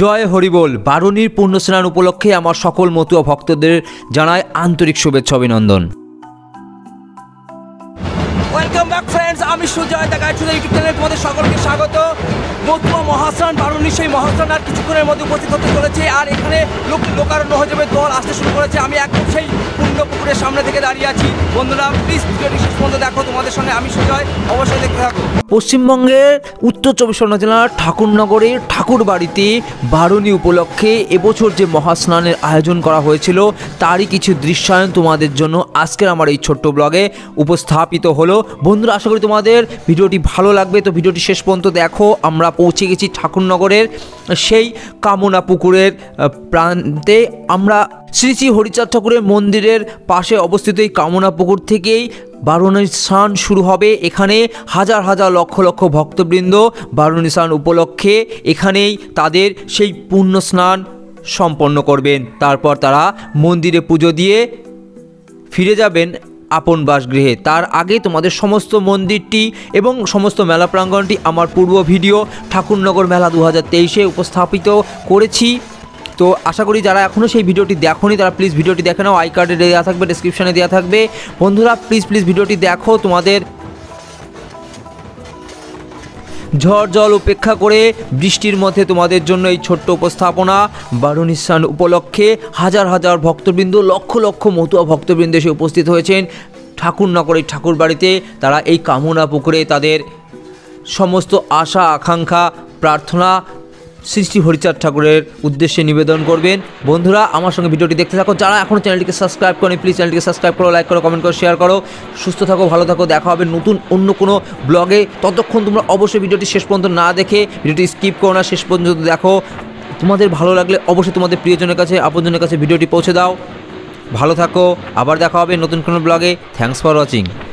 जय हरिबोल। बारुणीर पुण्य स्नान उपलक्षे आमार सकल मतुआ भक्तदेर जानाई आंतरिक शुभेच्छा अभिनंदन। वेलकम बैक फ्रेंड्स, आमी सुजय दा गाइड टुडे यूट्यूब चैनल तुम्हारे सकलके स्वागत। मधुआ महास्नान बारुणी से महास्नान और किछुक्षणेर मध्य उपस्थित होते चलेछे और एखाने लोकारण्य हो जाबे, दल आसते शुरू करेछे। आमी एकदम सेई पुण्य पुकुरेर सामने थेके दाड़िये आछि। बंधुरा प्लिज भिडियोटी शेष पर्यन्त देखो, तुम्हारे संगे आमी सुजय, अवश्यई देखते थाको। पश्चिमबंगेर उत्तर चौबीस परगना जिलार ठाकुर नगरेर ठाकुर बाड़ीते बारुणी उपलक्षे এবছর যে মহাস্নানের আয়োজন করা হয়েছিল তারই কিছু দৃশ্যায়ন তোমাদের জন্য আজকের আমার এই ছোট্ট ব্লগে উপস্থাপিত হলো। বন্ধুরা আশা করি তোমাদের ভিডিওটি ভালো লাগবে। তো ভিডিওটি শেষ পর্যন্ত দেখো। আমরা পৌঁছে গেছি ঠাকুর নগরের সেই কামনা পুকুরের প্রান্তে। আমরা শ্রী শ্রী হরিচন্দ ঠাকুরের মন্দিরের পাশে অবস্থিত এই কামনা পুকুর থেকেই बारुणी स्नान शुरू होबे। एखाने हज़ार हज़ार लक्ष लक्ष भक्तबृंद बारुणी स्नान उपलक्षे एखानेई तादेर सेई पुण्य स्नान सम्पन्न करबेन। तारपर तारा मंदिरे पुजो दिए फिरे जाबेन आपन बासगृहे। तार आगे तुम्हारे समस्त मंदिरटी एवं समस्त मेला प्रांगणटी आमार पूर्व भिडियो ठाकुरनगर मेला 2023 उपस्थापित करेछि। तो आशा करी जरा एखोनो सेई भिडियोटी देखोनी तारा प्लिज भिडियोटी देखे नाओ। आई कार्डे देया थाकबे, डेस्क्रिप्शने देया थाकबे। बंधुरा प्लिज प्लिज भिडियोटी देखो। तुम्हादेर झड़ जल उपेक्षा करे बृष्टिर मध्य तुम्हादेर जोन्नो एई छोट्ट उपस्थापना बारुणी स्नान उपलक्षे हज़ार हज़ार भक्तबृंद लक्ष लक्ष मतुआ भक्तबृंद एसे उपस्थित हयेछेन ठाकुरनगरेर ठाकुर बाड़ीते। तारा एई कामना पुकुरे तादेर समस्त आशा आकांक्षा प्रार्थना श्री श्री हरिचंद ठाकुर उद्देश्य निवेदन करबें। बंधुरा आमार संगे भिडियोटी देखते थको। जरा एखोनो चैनलटिके सबसक्राइब करें प्लिज चैनलटिके सबसक्राइब करो, लाइक करो, कमेंट करो, शेयर करो। सुस्थ थाको, भालो थाको। देखा होबे नतून अन्य कोनो ब्लगे। ततक्षण तोमरा अवश्य भिडियोटी शेष पर्यन्त ना देखे भिडियोटी स्किप करो ना, शेष पर्यन्त देखो। तुम्हादेर भालो लागले अवश्य तुम्हादेर प्रियजनेर काछे आपनजनेर काछे भिडियोटी पौंछे दाओ। भालो थाको, आबार देखा होबे नतून कोनो ब्लगे। थैंक्स फर वाचिंग।